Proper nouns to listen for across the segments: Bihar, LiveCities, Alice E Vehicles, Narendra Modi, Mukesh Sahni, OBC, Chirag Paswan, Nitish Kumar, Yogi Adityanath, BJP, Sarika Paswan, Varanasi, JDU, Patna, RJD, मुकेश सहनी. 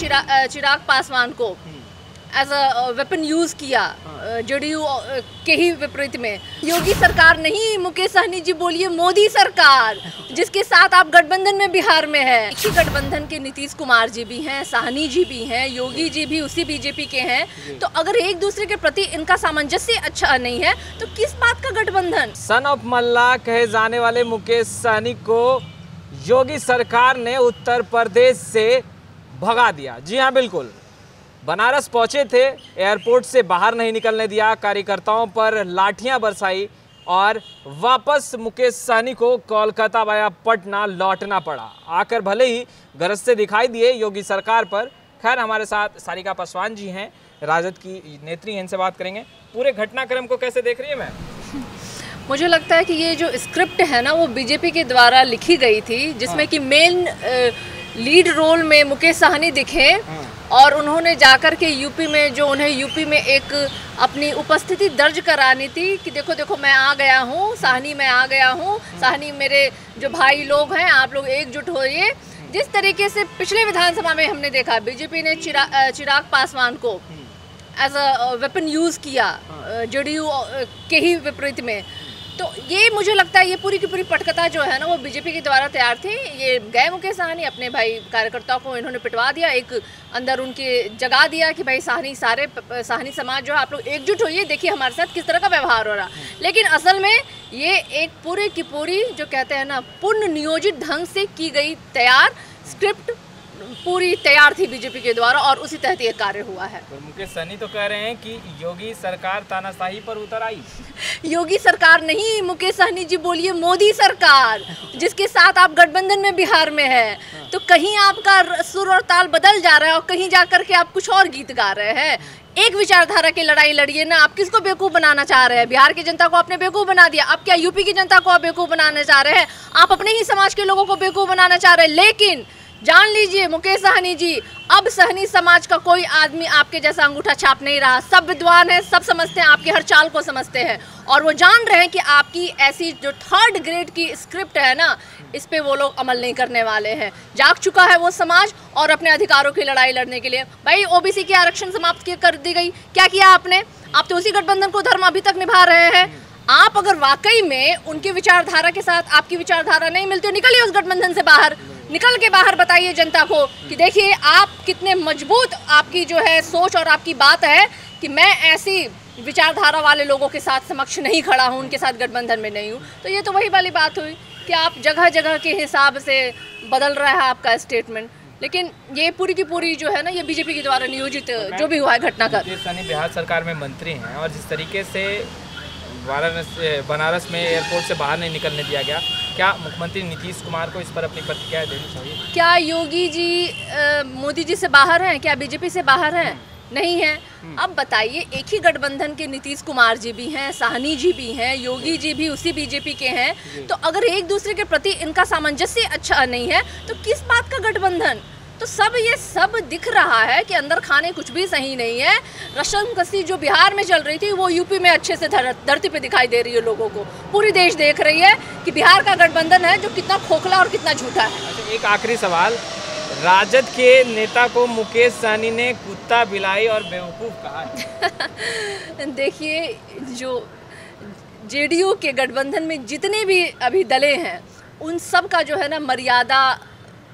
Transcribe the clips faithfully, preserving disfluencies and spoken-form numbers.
चिरा, चिराग पासवान को as a weapon use किया JDU के ही विपरीत में। योगी सरकार नहीं, मुकेश सहनी जी बोलिए मोदी सरकार, जिसके साथ आप गठबंधन में बिहार में है। इसी गठबंधन के नीतीश कुमार जी भी हैं, सहनी जी भी हैं, योगी जी भी उसी बीजेपी के हैं। तो अगर एक दूसरे के प्रति इनका सामंजस्य अच्छा नहीं है तो किस बात का गठबंधन। सन ऑफ मल्ला कहे जाने वाले मुकेश सहनी को योगी सरकार ने उत्तर प्रदेश से भगा दिया। जी हाँ, बिल्कुल। बनारस पहुंचे थे, एयरपोर्ट से बाहर नहीं निकलने दिया, कार्यकर्ताओं पर लाठियां बरसाई और वापस मुकेश सहनी को कोलकाता वाया पटना लौटना पड़ा। आकर भले ही गरज से दिखाई दिए योगी सरकार पर। खैर, हमारे साथ सारिका पासवान जी हैं, राजद की नेत्री हैं, इनसे बात करेंगे। पूरे घटनाक्रम को कैसे देख रही है मैम? मुझे लगता है कि ये जो स्क्रिप्ट है ना, वो बीजेपी के द्वारा लिखी गई थी, जिसमें कि मेन लीड रोल में मुकेश सहनी दिखे और उन्होंने जाकर के यूपी में जो उन्हें यूपी में एक अपनी उपस्थिति दर्ज करानी थी कि देखो देखो मैं आ गया हूँ सहनी, मैं आ गया हूँ सहनी, मेरे जो भाई लोग हैं आप लोग एकजुट होइए। जिस तरीके से पिछले विधानसभा में हमने देखा बीजेपी ने चिरा, चिराग पासवान को एज अ वेपन यूज़ किया जेडीयू के ही विपरीत में। तो ये मुझे लगता है ये पूरी की पूरी पटकथा जो है ना, वो बीजेपी के द्वारा तैयार थी। ये गए मुकेश सहनी, अपने भाई कार्यकर्ताओं को इन्होंने पिटवा दिया, एक अंदर उनके जगा दिया कि भाई सहनी, सारे सहनी समाज जो है आप लोग एकजुट होइए, देखिए हमारे साथ किस तरह का व्यवहार हो रहा। लेकिन असल में ये एक पूरी की पूरी जो कहते हैं ना, पूर्ण नियोजित ढंग से की गई तैयार स्क्रिप्ट पूरी तैयार थी बीजेपी के द्वारा और उसी तहत ये कार्य हुआ है। तो मुकेश सहनी तो कह रहे हैं कि योगी सरकार तानाशाही पर उतर आई। योगी सरकार नहीं, मुकेश सहनी जी बोलिए मोदी सरकार, जिसके साथ आप गठबंधन में बिहार में है। तो कहीं आपका सुर और ताल बदल जा रहा है और कहीं जाकर के आप कुछ और गीत गा रहे हैं। एक विचारधारा की लड़ाई लड़िए ना, आप किसको बेवकूफ़ बनाना चाह रहे हैं? बिहार की जनता को आपने बेवकूफ़ बना दिया, आप क्या यूपी की जनता को आप बेवकूफ़ बनाना चाह रहे हैं? आप अपने ही समाज के लोगों को बेवकूफ़ बनाना चाह रहे हैं। लेकिन जान लीजिए मुकेश सहनी जी, अब सहनी समाज का कोई आदमी आपके जैसा अंगूठा छाप नहीं रहा। सब विद्वान हैं, सब समझते हैं, आपकी हर चाल को समझते हैं और वो जान रहे हैं कि आपकी ऐसी जो थर्ड ग्रेड की स्क्रिप्ट है ना, इस पे वो लोग अमल नहीं करने वाले हैं। जाग चुका है वो समाज और अपने अधिकारों की लड़ाई लड़ने के लिए। भाई ओबीसी की आरक्षण समाप्त कर दी गई, क्या किया आपने? आप तो उसी गठबंधन को धर्म अभी तक निभा रहे हैं। आप अगर वाकई में उनकी विचारधारा के साथ आपकी विचारधारा नहीं मिलती हो, निकलिए उस गठबंधन से बाहर, निकल के बाहर बताइए जनता को कि देखिए आप कितने मजबूत, आपकी जो है सोच और आपकी बात है कि मैं ऐसी विचारधारा वाले लोगों के साथ समक्ष नहीं खड़ा हूँ, उनके साथ गठबंधन में नहीं हूँ। तो ये तो वही वाली बात हुई कि आप जगह जगह के हिसाब से बदल रहा है आपका स्टेटमेंट, लेकिन ये पूरी की पूरी जो है ना, ये बीजेपी के द्वारा नियोजित जो भी हुआ है घटना का। बिहार सरकार में मंत्री हैं और जिस तरीके से वाराणसी बनारस में एयरपोर्ट से बाहर नहीं निकलने दिया गया, क्या मुख्यमंत्री नीतीश कुमार को इस पर अपनी प्रतिक्रिया देनी चाहिए? क्या योगी जी आ, मोदी जी से बाहर हैं? क्या बीजेपी से बाहर हैं? नहीं है। अब बताइए, एक ही गठबंधन के नीतीश कुमार जी भी हैं, सहनी जी भी हैं, योगी जी भी उसी बीजेपी के हैं। तो अगर एक दूसरे के प्रति इनका सामंजस्य अच्छा नहीं है तो किस बात का गठबंधन? तो सब ये सब दिख रहा है कि अंदर खाने कुछ भी सही नहीं है। रस्साकशी जो बिहार में चल रही थी वो यूपी में अच्छे से धरती पे दिखाई दे रही है लोगों को। पूरी देश देख रही है कि बिहार का गठबंधन है जो कितना खोखला और कितना झूठा है। अच्छा, एक आखिरी सवाल, राजद के नेता को मुकेश सहनी ने कुत्ता बिलाई और बेवकूफ़ कहा। देखिए, जो जेडीयू के गठबंधन में जितने भी अभी दलें हैं उन सब का जो है ना मर्यादा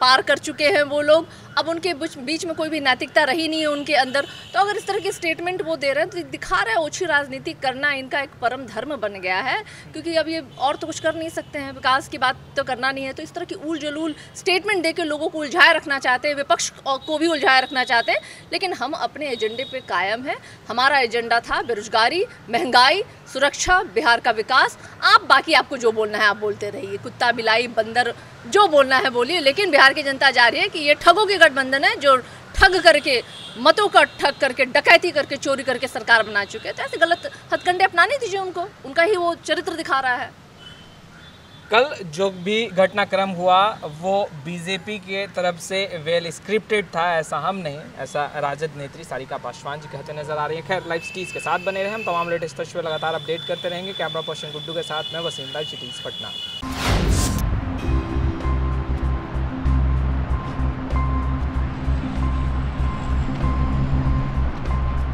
पार कर चुके हैं वो लोग। अब उनके बीच में कोई भी नैतिकता रही नहीं है उनके अंदर। तो अगर इस तरह के स्टेटमेंट वो दे रहे हैं तो दिखा रहा है ओछी राजनीति करना इनका एक परम धर्म बन गया है, क्योंकि अब ये और तो कुछ कर नहीं सकते हैं, विकास की बात तो करना नहीं है। तो इस तरह की उल जलूल स्टेटमेंट देकर लोगों को उलझाए रखना चाहते हैं, विपक्ष को भी उलझाए रखना चाहते हैं। लेकिन हम अपने एजेंडे पर कायम हैं। हमारा एजेंडा था बेरोजगारी, महंगाई, सुरक्षा, बिहार का विकास। आप बाकी आपको जो बोलना है आप बोलते रहिए, कुत्ता बिलाई बंदर जो बोलना है बोलिए। लेकिन बिहार की जनता जा रही है कि ये ठगों के गठबंधन है जो ठग करके, मतों का ठग करके, डकैती करके, चोरी करके सरकार बना चुके हैं। तो ऐसे गलत हथकंडे अपनाने दीजिए उनको, उनका ही वो चरित्र दिखा रहा है। कल जो भी घटनाक्रम हुआ वो बीजेपी के तरफ से वेल स्क्रिप्टेड था, ऐसा हम नहीं, ऐसा राजद नेत्री सारिका पासवान जी कहते नजर आ रही है। खैर, लाइव सिटीज़ के साथ बने रहे, हम तमाम लेटेस्ट तस्वीरें लगातार अपडेट करते रहेंगे। कैमरा पर्सन गुड्डू के साथ मैं वसीम, लाइव सिटीज़ पटना।